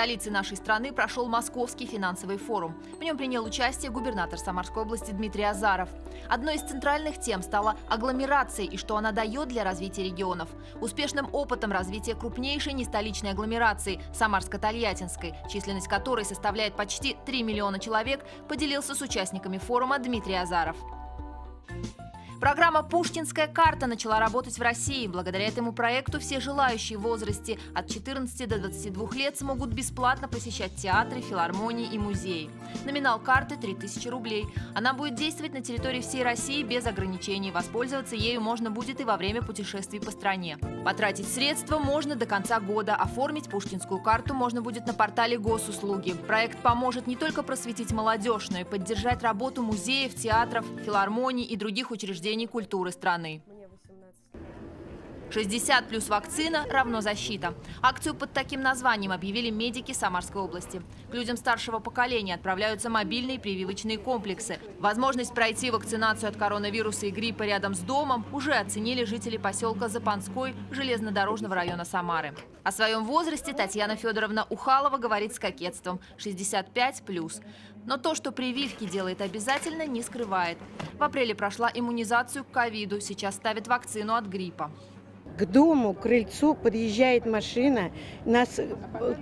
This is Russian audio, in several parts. столице нашей страны прошел Московский финансовый форум. В нем принял участие губернатор Самарской области Дмитрий Азаров. Одной из центральных тем стала агломерация и что она дает для развития регионов. Успешным опытом развития крупнейшей нестоличной агломерации Самарско-Тольяттинской, численность которой составляет почти 3 миллиона человек, поделился с участниками форума Дмитрий Азаров. Программа «Пушкинская карта» начала работать в России. Благодаря этому проекту все желающие в возрасте от 14 до 22 лет смогут бесплатно посещать театры, филармонии и музеи. Номинал карты – 3000 рублей. Она будет действовать на территории всей России без ограничений. Воспользоваться ею можно будет и во время путешествий по стране. Потратить средства можно до конца года. Оформить «Пушкинскую карту» можно будет на портале госуслуги. Проект поможет не только просветить молодежь, но и поддержать работу музеев, театров, филармоний и других учреждений культуры страны. 60 плюс вакцина равно защита. Акцию под таким названием объявили медики Самарской области. К людям старшего поколения отправляются мобильные прививочные комплексы. Возможность пройти вакцинацию от коронавируса и гриппа рядом с домом уже оценили жители поселка Запанской железнодорожного района Самары. О своем возрасте Татьяна Федоровна Ухалова говорит с кокетством – 65+. Но то, что прививки делает обязательно, не скрывает. В апреле прошла иммунизацию к ковиду, сейчас ставит вакцину от гриппа. К дому, к крыльцу подъезжает машина, нас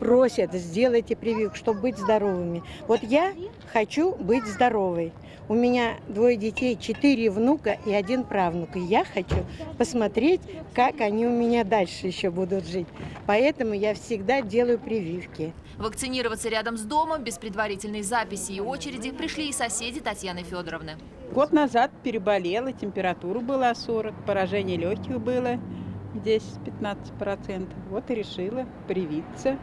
просят, сделайте прививку, чтобы быть здоровыми. Вот я хочу быть здоровой. У меня 2 детей, 4 внука и 1 правнук. И я хочу посмотреть, как они у меня дальше еще будут жить. Поэтому я всегда делаю прививки. Вакцинироваться рядом с домом без предварительной записи и очереди пришли и соседи Татьяны Федоровны. Год назад переболела, температура была 40, поражение легких было 10–15%. Вот и решила привиться,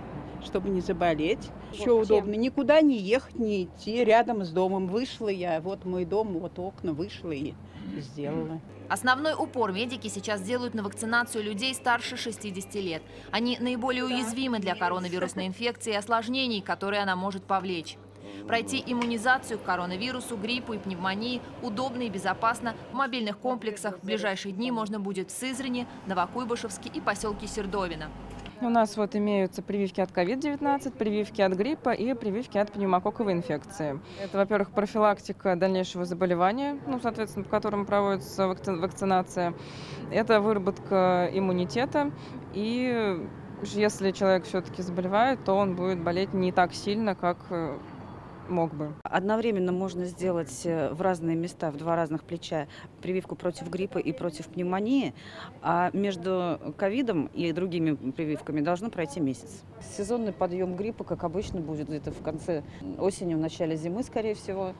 чтобы не заболеть. Еще удобно. Никуда не ехать, не идти. Рядом с домом вышла я. Вот мой дом, вот окна, вышла и сделала. Основной упор медики сейчас делают на вакцинацию людей старше 60 лет. Они наиболее уязвимы для коронавирусной инфекции и осложнений, которые она может повлечь. Пройти иммунизацию к коронавирусу, гриппу и пневмонии удобно и безопасно в мобильных комплексах в ближайшие дни можно будет в Сызране, Новокуйбышевске и поселке Сердовина. У нас вот имеются прививки от COVID-19, прививки от гриппа и прививки от пневмококковой инфекции. Это, во-первых, профилактика дальнейшего заболевания, соответственно, по которому проводится вакцинация. Это выработка иммунитета и если человек все-таки заболевает, то он будет болеть не так сильно, как мог бы. Одновременно можно сделать в разные места, в 2 разных плеча прививку против гриппа и против пневмонии, а между ковидом и другими прививками должно пройти месяц. Сезонный подъем гриппа, как обычно, будет где-то в конце осени, в начале зимы, скорее всего,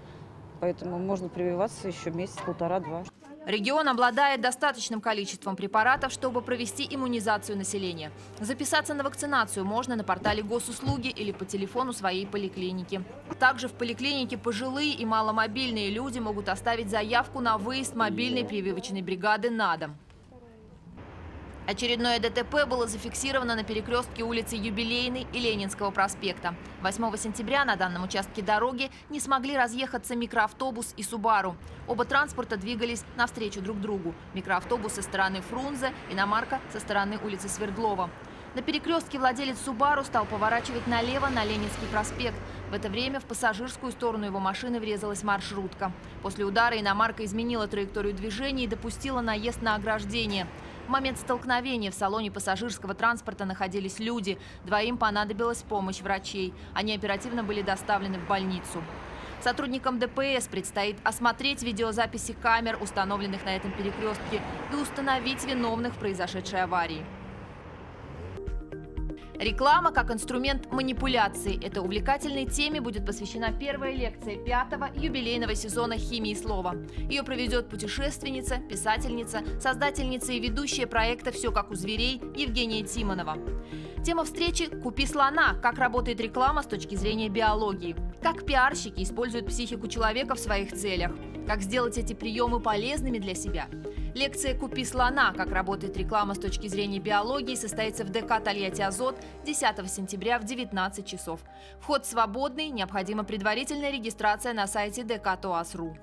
поэтому можно прививаться еще месяц, полтора-два. Регион обладает достаточным количеством препаратов, чтобы провести иммунизацию населения. Записаться на вакцинацию можно на портале госуслуги или по телефону своей поликлиники. Также в поликлинике пожилые и маломобильные люди могут оставить заявку на выезд мобильной прививочной бригады на дом. Очередное ДТП было зафиксировано на перекрестке улицы Юбилейной и Ленинского проспекта. 8 сентября на данном участке дороги не смогли разъехаться микроавтобус и Субару. Оба транспорта двигались навстречу друг другу. Микроавтобус со стороны Фрунзе, иномарка со стороны улицы Свердлова. На перекрестке владелец Субару стал поворачивать налево на Ленинский проспект. В это время в пассажирскую сторону его машины врезалась маршрутка. После удара иномарка изменила траекторию движения и допустила наезд на ограждение. В момент столкновения в салоне пассажирского транспорта находились люди. 2 понадобилась помощь врачей. Они оперативно были доставлены в больницу. Сотрудникам ДПС предстоит осмотреть видеозаписи камер, установленных на этом перекрестке, и установить виновных в произошедшей аварии. Реклама как инструмент манипуляции. Этой увлекательной теме будет посвящена первая лекция 5-го юбилейного сезона «Химии слова». Ее проведет путешественница, писательница, создательница и ведущая проекта «Все как у зверей» Евгения Тимонова. Тема встречи «Купи слона. Как работает реклама с точки зрения биологии». Как пиарщики используют психику человека в своих целях. Как сделать эти приемы полезными для себя. Лекция «Купи слона. Как работает реклама с точки зрения биологии» состоится в ДК «Тольятти Азот» 10 сентября в 19 часов. Вход свободный, необходима предварительная регистрация на сайте ДК ТОАС.ру.